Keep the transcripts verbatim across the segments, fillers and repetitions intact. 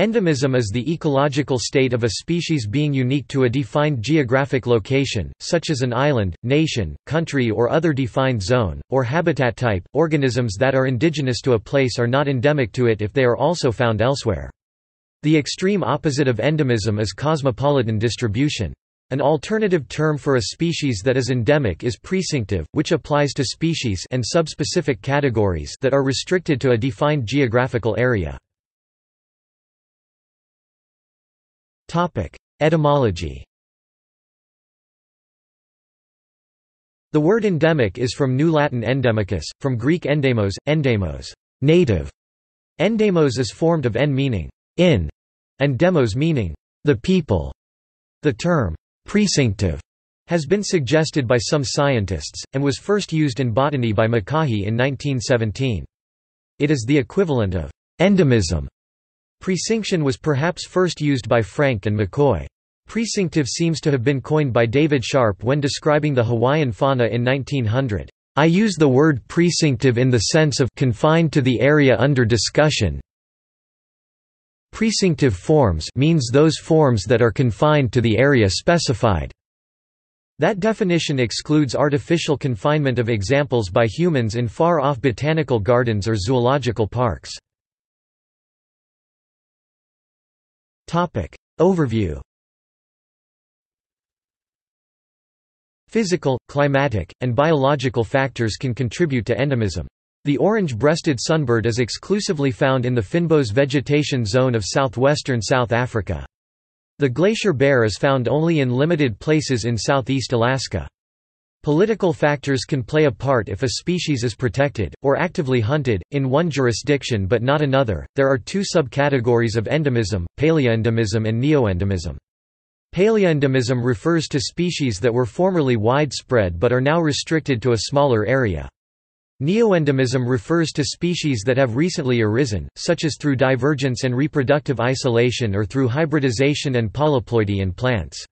Endemism is the ecological state of a species being unique to a defined geographic location, such as an island, nation, country or other defined zone, or habitat type. Organisms that are indigenous to a place are not endemic to it if they are also found elsewhere. The extreme opposite of endemism is cosmopolitan distribution. An alternative term for a species that is endemic is precinctive, which applies to species and subspecific categories that are restricted to a defined geographical area. Topic: Etymology. The word endemic is from New Latin endemicus, from Greek endemos, endemos, native. Endemos is formed of en meaning in, and demos meaning the people. The term precinctive has been suggested by some scientists, and was first used in botany by Makahi in nineteen seventeen. It is the equivalent of endemism. Precinction was perhaps first used by Frank and McCoy. Precinctive seems to have been coined by David Sharp when describing the Hawaiian fauna in nineteen hundred. "I use the word precinctive in the sense of confined to the area under discussion. Precinctive forms means those forms that are confined to the area specified." That definition excludes artificial confinement of examples by humans in far-off botanical gardens or zoological parks. Topic: Overview. Physical, climatic, and biological factors can contribute to endemism. The orange-breasted sunbird is exclusively found in the Finbos vegetation zone of southwestern South Africa. The glacier bear is found only in limited places in southeast Alaska. Political factors can play a part if a species is protected, or actively hunted, in one jurisdiction but not another. There are two subcategories of endemism, paleoendemism and neoendemism. Paleoendemism refers to species that were formerly widespread but are now restricted to a smaller area. Neoendemism refers to species that have recently arisen, such as through divergence and reproductive isolation or through hybridization and polyploidy in plants.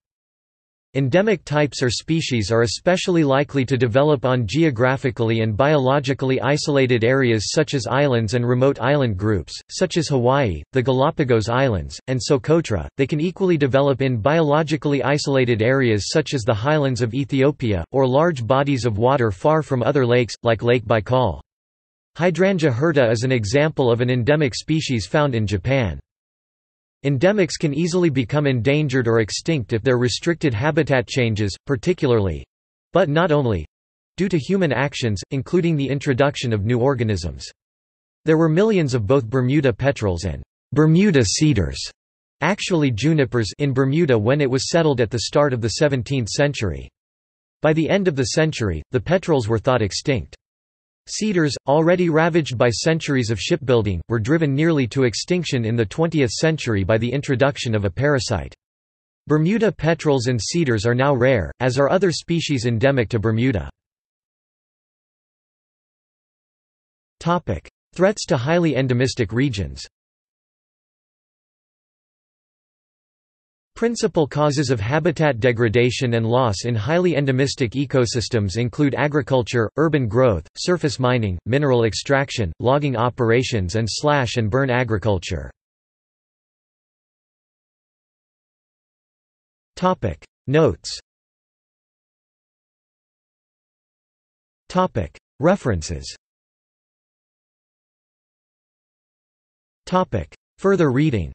Endemic types or species are especially likely to develop on geographically and biologically isolated areas such as islands and remote island groups, such as Hawaii, the Galapagos Islands, and Socotra. They can equally develop in biologically isolated areas such as the highlands of Ethiopia, or large bodies of water far from other lakes, like Lake Baikal. Hydrangea serrata is an example of an endemic species found in Japan. Endemics can easily become endangered or extinct if their restricted habitat changes, particularly—but not only—due to human actions, including the introduction of new organisms. There were millions of both Bermuda petrels and Bermuda cedars, actually junipers, in Bermuda when it was settled at the start of the seventeenth century. By the end of the century, the petrels were thought extinct. Cedars, already ravaged by centuries of shipbuilding, were driven nearly to extinction in the twentieth century by the introduction of a parasite. Bermuda petrels and cedars are now rare, as are other species endemic to Bermuda. Topic: Threats to highly endemistic regions. Principal causes of habitat degradation and loss in highly endemistic ecosystems include agriculture, urban growth, surface mining, mineral extraction, logging operations and slash and burn agriculture. Topic: Notes. Topic: References. Topic: Further reading.